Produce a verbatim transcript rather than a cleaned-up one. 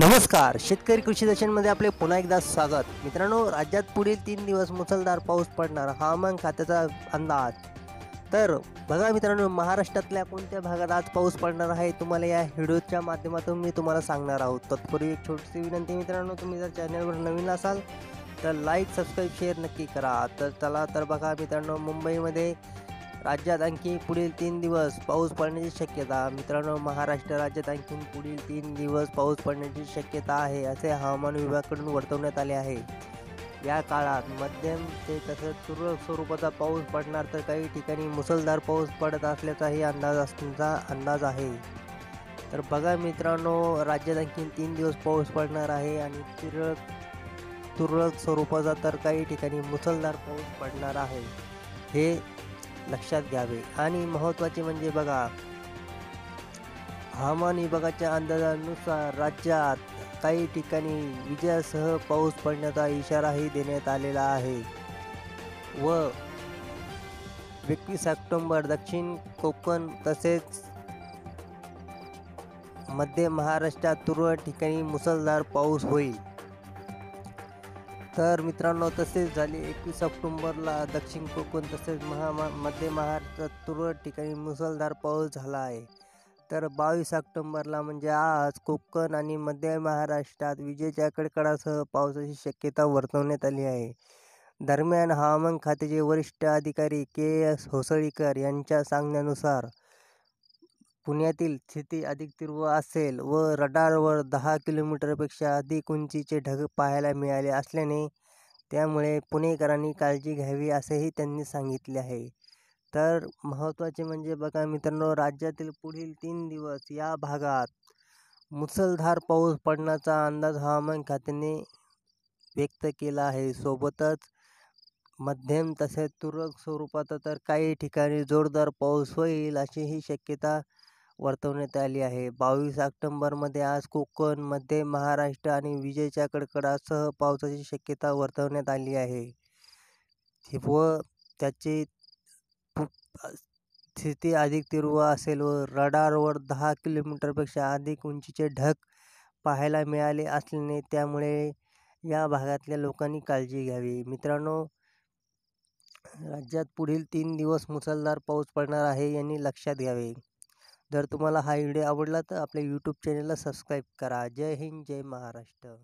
नमस्कार, शेतकरी कृषिदर्शन मध्ये आपले पुन्हा एकदा स्वागत। मित्रांनो, राज्यात पुढील तीन दिवस मुसळधार पाऊस पडणार, हवामान खात्याचा अंदाज। तर बघा मित्रांनो, महाराष्ट्रातल्या कोणत्या भागात आज पाऊस पडणार आहे तुम्हाला या व्हिडिओच्या माध्यमातून मी तुम्हाला सांगणार आहोत। तत्पूर्वी एक छोटीशी विनंती मित्रांनो, तुम्ही जर चॅनलवर नवीन असाल तर लाईक, सबस्क्राइब, शेअर नक्की करा। तर चला तर बघा मित्रांनो, मुंबईमध्ये राज्यात आणखी पुढील तीन दिवस पाऊस पडण्याची शक्यता। मित्रांनो, महाराष्ट्र राज्यात आणखी पुढील तीन दिवस पाऊस पडण्याची शक्यता आहे असे हवामान विभागाकडून वर्तवण्यात आले आहे। या काळात मध्यम ते तसंच तुरळक स्वरूपाचा पाऊस पडणार, तर काही ठिकाणी मुसळधार पाऊस पडत असल्याचाही अंदाज असण्याचा अंदाज आहे। तर बघा मित्रांनो, राज्यात आणखी तीन दिवस पाऊस पडणार आहे आणि तुरळक तुरळक स्वरूपाचा तर काही ठिकाणी मुसळधार पाऊस पडणार आहे, हे लक्षात घ्यावे। आणि महत्त्वाचे म्हणजे बघा, हवामान विभागाच्या अंदाजानुसार राज्यात काही ठिकाणी विजासह पाऊस पडण्याचा इशाराही देण्यात आलेला आहे। व एकवीस ऑक्टोंबर दक्षिण कोकण तसेच मध्य महाराष्ट्रात तुरळक ठिकाणी मुसळधार पाऊस होईल। तर मित्रांनो, तसेच झाले एकवीस ऑक्टोंबरला दक्षिण कोकण तसेच महा मध्य महाराष्ट्रात तुरळक ठिकाणी मुसळधार पाऊस झाला आहे। तर बावीस ऑक्टोंबरला म्हणजे आज कोकण आणि मध्य महाराष्ट्रात विजेच्या कडकडासह पावसाची शक्यता वर्तवण्यात आली आहे। दरम्यान हवामान खात्याचे वरिष्ठ अधिकारी के एस होसळीकर यांच्या सांगण्यानुसार पुण्यातील स्थिती अधिक तीव्र असेल व रडारवर दहा किलोमीटरपेक्षा अधिक उंचीचे ढग पाहायला मिळाले असल्याने त्यामुळे पुणेकरांनी काळजी घ्यावी असेही त्यांनी सांगितले आहे। तर महत्त्वाचे म्हणजे बघा मित्रांनो, राज्यातील पुढील तीन दिवस या भागात मुसळधार पाऊस पडण्याचा अंदाज हवामान खात्याने व्यक्त केला आहे। सोबतच मध्यम तसेच तुरळक स्वरूपात तर काही ठिकाणी जोरदार पाऊस होईल अशीही शक्यता वर्तवण्यात आली आहे। बावीस ऑक्टोंबरमध्ये आज कोकण मध्य महाराष्ट्र आणि विजेच्या कडकडासह पावसाची शक्यता वर्तवण्यात आली आहे व त्याची स्थिती अधिक तीव्र असेल व रडारवर दहा किलोमीटरपेक्षा अधिक उंचीचे ढग पाहायला मिळाले असल्याने त्यामुळे या भागातल्या लोकांनी काळजी घ्यावी। मित्रांनो, राज्यात पुढील तीन दिवस मुसळधार पाऊस पडणार आहे यांनी लक्षात घ्यावे। जर तुम्हाला हा व्हिडिओ आवडला तर आपल्या यूट्यूब चॅनलला सबस्क्राईब करा। जय हिंद, जय महाराष्ट्र।